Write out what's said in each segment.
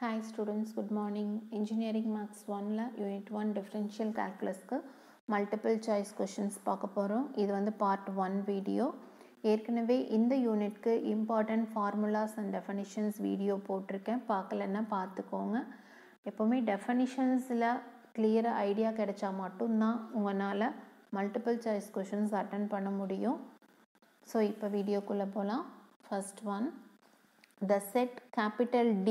Hi students, good morning. Engineering Maths 1 la Unit 1 Differential Calculus ku multiple choice questions paakaporum. Idu vandu part 1 video. Erkanave indha unit ku important formulas and definitions video potirukken. Paakalana paathukonga. Epovume definitions la clear idea kedacha mattum na ungalala multiple choice questions attend panna mudiyum. So ipo video kulla polam. First one, the set capital D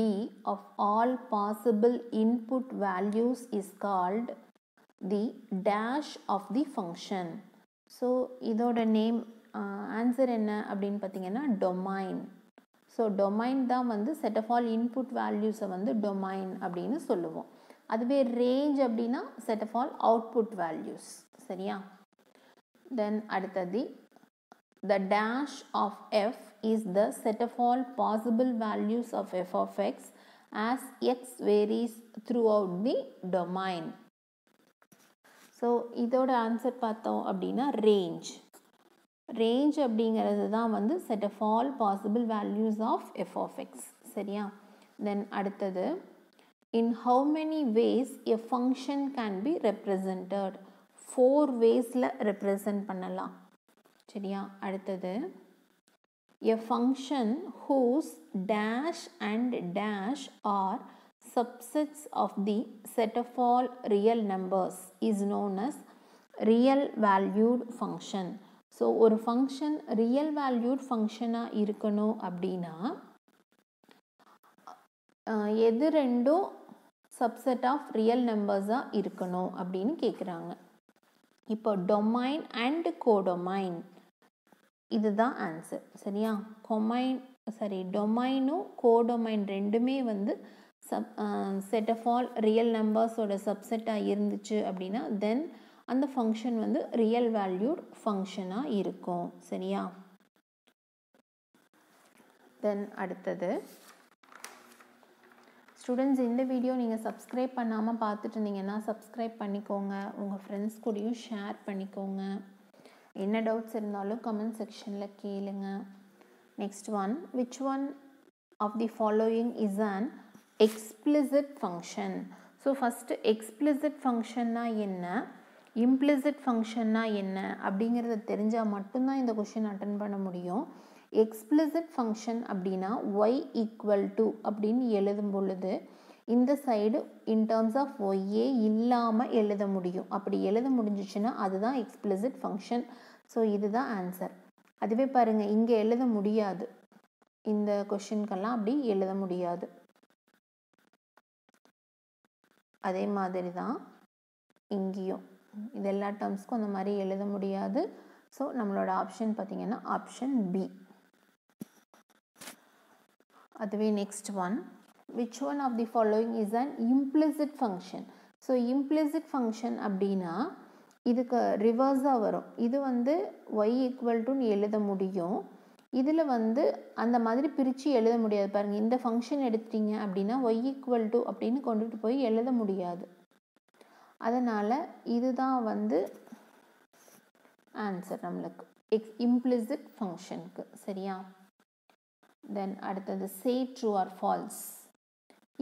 of all possible input values is called the dash of the function. So idoda name answer enna appdin pathina domain. So domain da vandu set of all input values vandu domain appdinu solluvom. Aduve range appdina set of all output values. Seriya, then adutadhi the dash of f is the set of all possible values of f of x as x varies throughout the domain. So idoda answer pathom appadina range. Range abdingiradhu dhaan vandu set of all possible values of f of x. Seriya, then adutadhu in how many ways a function can be represented. 4 ways la represent pannalam. Seriya, adutadhu a function whose dash and dash are subsets of the set of all real numbers is known as real valued function. So ஒரு function real valued function ஆ இருக்கணும் அப்படினா எது ரெண்டும் subset of real numbers ஆ இருக்கணும் அப்படினு கேக்குறாங்க. இப்போ domain and codomain, இதுதான் ஆன்சர். சரியா, டொமைனும் கோடொமைன் ரெண்டுமே வந்து செட் ஆஃப் ஆல் ரியல் நம்பர்ஸோட சப்செட்டாக இருந்துச்சு அப்படின்னா தென் அந்த ஃபங்க்ஷன் வந்து ரியல் வேல்யூட் ஃபங்க்ஷனாக இருக்கும். சரியா, தென் அடுத்தது ஸ்டூடெண்ட்ஸ், இந்த வீடியோ நீங்கள் சப்ஸ்கிரைப் பண்ணாமல் பார்த்துட்டு இருந்தீங்கன்னா சப்ஸ்கிரைப் பண்ணிக்கோங்க. உங்கள் ஃப்ரெண்ட்ஸ் கூடயும் ஷேர் பண்ணிக்கோங்க. என்ன டவுட்ஸ் இருந்தாலும் கமெண்ட் செக்ஷனில் கேளுங்க. Next one, which one of the following is an explicit function. So first explicit ஃபங்க்ஷன்னா என்ன, இம்ப்ளிசிட் ஃபங்க்ஷன்னா என்ன அப்படிங்கிறத தெரிஞ்சால் மட்டும்தான் இந்த கொஷின் அட்டன் பண்ண முடியும். எக்ஸ்பிளிசிட் ஃபங்க்ஷன் அப்படின்னா ஒய் ஈக்குவல் டு அப்படின்னு எழுதும் பொழுது இந்த சைடு இன் டேர்ம்ஸ் ஆஃப் ஒய்யே இல்லாமல் எழுத முடியும். அப்படி எழுத முடிஞ்சிச்சுன்னா அதுதான் எக்ஸ்பிளிசிட் ஃபங்க்ஷன். ஸோ இதுதான் ஆன்சர். அதுவே பாருங்கள், இங்கே எழுத முடியாது. இந்த கொஷின்கெல்லாம் அப்படி எழுத முடியாது. அதே மாதிரி தான் இங்கேயும் இது எல்லா டேர்ம்ஸ்க்கும் அந்த மாதிரி எழுத முடியாது. ஸோ நம்மளோட ஆப்ஷன் பார்த்திங்கன்னா ஆப்ஷன் பி. அதுவே next one, which one of the following is an implicit function. So implicit function அப்படின்னா இதுக்கு ரிவர்ஸாக வரும். இது வந்து y ஈக்குவல் டுன்னு எழுத முடியும். இதில் வந்து அந்த மாதிரி பிரித்து எழுத முடியாது. பாருங்கள், இந்த ஃபங்க்ஷன் எடுத்துட்டீங்க அப்படின்னா y ஈக்குவல் டு அப்படின்னு கொண்டுட்டு போய் எழுத முடியாது. அதனால் இதுதான் வந்து ஆன்சர் நம்மளுக்கு இம்ப்ளிசிட் ஃபங்க்ஷனுக்கு. சரியா, தென் அடுத்தது say true or false.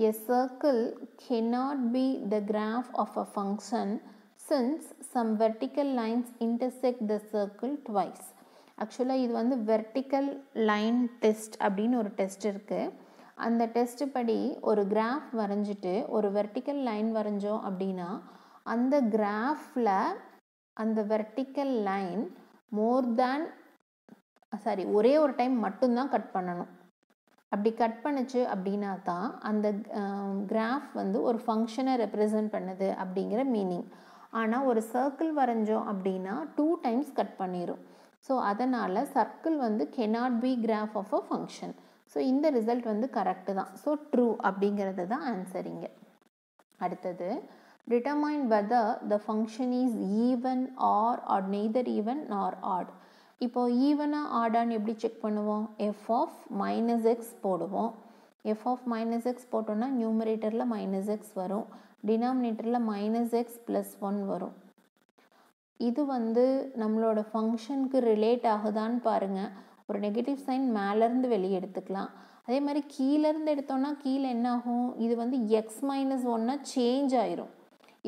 A circle cannot be the graph of a function since some vertical lines intersect the circle twice. Actually இது வந்து vertical line test அப்படின்னு ஒரு டெஸ்ட் இருக்குது. அந்த டெஸ்ட் படி ஒரு கிராஃப் வரைஞ்சிட்டு ஒரு வெர்டிக்கல் லைன் வரைஞ்சோம் அப்படின்னா அந்த கிராஃபில் அந்த வெர்டிக்கல் லைன் ஒரே ஒரு டைம் மட்டும்தான் கட் பண்ணணும். அப்படி கட் பண்ணிச்சு அப்படின்னா தான் அந்த கிராஃப் வந்து ஒரு ஃபங்க்ஷனை ரெப்ரசன்ட் பண்ணுது அப்படிங்கிற மீனிங். ஆனால் ஒரு சர்க்கிள் வரைஞ்சோம் அப்படின்னா 2 times கட் பண்ணிடும். ஸோ அதனால் சர்க்கிள் வந்து cannot be graph of a function. So இந்த ரிசல்ட் வந்து கரெக்டு தான். ஸோ ட்ரூ அப்படிங்கிறது தான் ஆன்சரிங்க. அடுத்தது determine whether the function is even or neither even nor odd. இப்போ ஈவனாக ஆடான்னு எப்படி செக் பண்ணுவோம், எஃப் ஆஃப் மைனஸ் எக்ஸ் போடுவோம். எஃப் ஆஃப் மைனஸ் எக்ஸ் போட்டோன்னா நியூமரேட்டரில் மைனஸ் எக்ஸ் வரும், டினாமினேட்டரில் மைனஸ் எக்ஸ் ப்ளஸ் 1 வரும். இது வந்து நம்மளோட ஃபங்க்ஷனுக்கு ரிலேட் ஆகுதான்னு பாருங்கள். ஒரு நெகட்டிவ் சைன் மேலேருந்து வெளியே எடுத்துக்கலாம். அதே மாதிரி கீழ இருந்து எடுத்தோம்னா கீழ என்ன ஆகும் இது வந்து x-1 னா சேஞ்ச் ஆயிரும்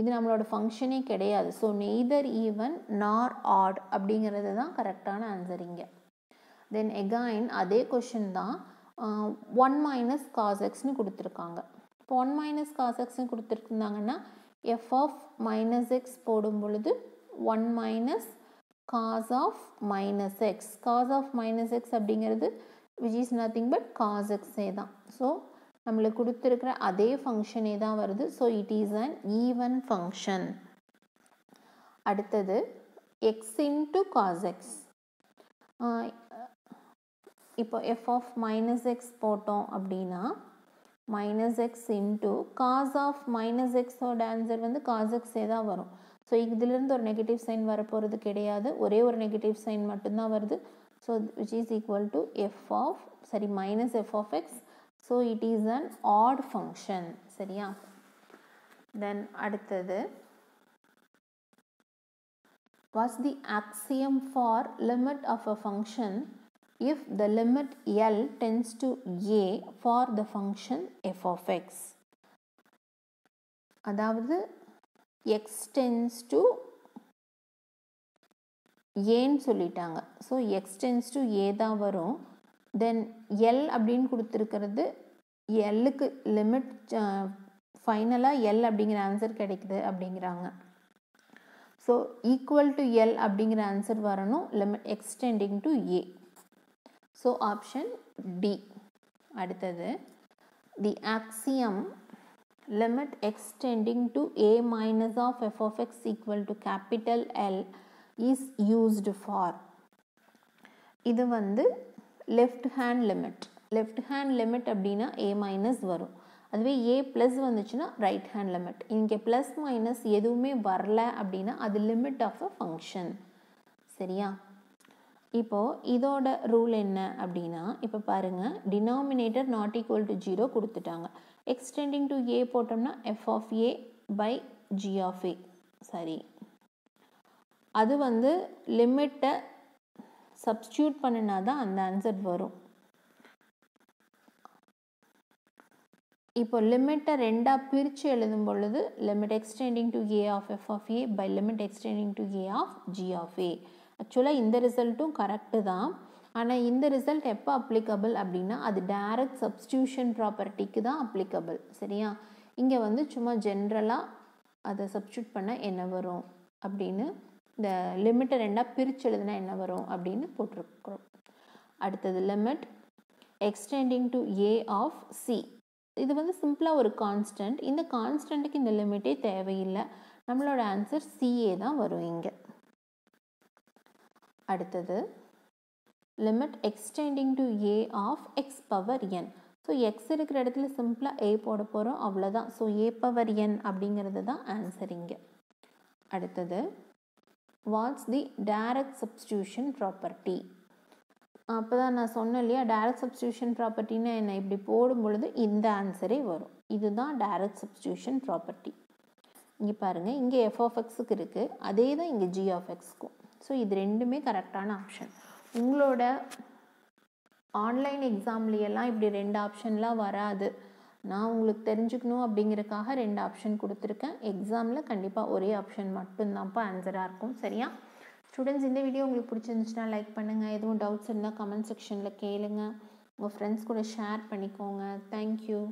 இது நம்மளோட ஃபங்க்ஷனே கிடையாது so neither even nor odd அப்படிங்கிறது தான் கரெக்ட்டான ஆன்சர் இங்க then again அதே क्वेश्चन தான் 1 - cos x னு கொடுத்திருக்காங்க இப்போ 1 - cos x னு கொடுத்திருந்தாங்கன்னா f of -x போடும் பொழுது 1 - cos of -x அப்படிங்கிறது which is nothing but cos x தான் so நம்மளுக்கு கொடுத்திருக்கிற அதே ஃபங்க்ஷனே தான் வருது so it is an even function அடுத்து x into cos x இப்போ f of -x போட்டோம் அப்படினா -x into cos of -x ஓட ஆன்சர் வந்து cos x ஏ தான் வரும் so இதில இருந்து ஒரு நெகட்டிவ் சைன் வர போறது கிடையாது ஒரே ஒரு நெகட்டிவ் சைன் மட்டும் தான் வருது so which is equal to f of sorry -f of x so it is an odd function சரியா then அடுத்து what's the axiom for limit of a function if the limit L tends to A for the function f of x அதாவது x tends to A ன்னு சொல்லிட்டாங்க so x tends to A தான் வரும் then L அப்படினு கொடுத்திருக்கிறது L க்கு limit ஃபைனலா L அப்படிங்கற ஆன்சர் கிடைக்குது அப்படிங்கறாங்க so equal to L அப்படிங்கற ஆன்சர் வரணும் limit extending to A so option D அடுத்து the axiom limit extending to a minus of f of x equal to capital L is used for இது வந்து left hand limit அப்படினா a minus வரும் அதுவே a plus வந்துச்சுனா right hand limit இங்க plus minus எதுவுமே வரல அப்படினா அது limit of a function சரியா இப்போ இதோட ரூல் என்ன அப்படினா இப்போ பாருங்க denominator not equal to 0 கொடுத்துட்டாங்க extending to a போட்டோம்னா f of a by g of a சரி அது வந்து லிமிட்ட substitute பண்ணனா தான் அந்த ஆன்சர் வரும் இப்போ லிமிட்ட ரெண்டா பிரிச்சு எழுதும் பொழுது limit extending to a of f of a by limit extending to a of g of a actually இந்த ரிசல்ட்டும் கரெக்ட் தான் ஆனா இந்த ரிசல்ட் எப்ப applicable அப்படினா அது direct substitution property க்கு தான் applicable சரியா இங்க வந்து சும்மா ஜெனரலா அத substitute பண்ண என்ன வரும் அப்படினு இந்த லிமிட் ரெண்டா பிரிச்சு எழுதுனா என்ன வரும் அப்படினு போட்டுக்கிறோம் அடுத்து limit extending to a of c இது வந்து சிம்பிளா ஒரு கான்ஸ்டன்ட் இந்த கான்ஸ்டன்ட்க்கு இந்த லிமிட்டே தேவையில்லை நம்மளோட ஆன்சர் c ஏ தான் வரும் இங்க அடுத்து limit extending to a of x power n so x இருக்கிற இடத்துல சிம்பிளா a போட போறோம் அவ்வளவுதான் so a power n அப்படிங்கிறது தான் ஆன்சர் இங்க அடுத்து what's the direct substitution property அப்பதான் நான் சொன்னேன்லையா direct substitution property னா என்ன இப்படி போடும் பொழுது இந்த ஆன்சரே வரும் இதுதான் direct substitution property இங்க பாருங்க இங்க f of x க்கு இருக்கு அதே தான் இங்க g of x க்கு சோ இது ரெண்டுமே கரெக்ட்டான ஆப்ஷன் உங்களோட ஆன்லைன் எக்ஸாம்ல எல்லாம் இப்படி ரெண்டு ஆப்ஷன்லாம் வராது நான் உங்களுக்கு தெரிஞ்சுக்கணும் அப்படிங்கறதுக்காக ரெண்டு ஆப்ஷன் கொடுத்திருக்கேன் எக்ஸாம்ல கண்டிப்பா ஒரே ஆப்ஷன் மட்டும் தான் ஆன்சரா இருக்கும் சரியா ஸ்டூடண்ட்ஸ் இந்த வீடியோ உங்களுக்கு பிடிச்சிருந்துச்சுனா லைக் பண்ணுங்க எதுவும் டவுட்ஸ் இருந்தா கமெண்ட் செக்ஷன்ல கேளுங்க உங்க फ्रेंड्स கூட ஷேர் பண்ணிக்கோங்க थैंक यू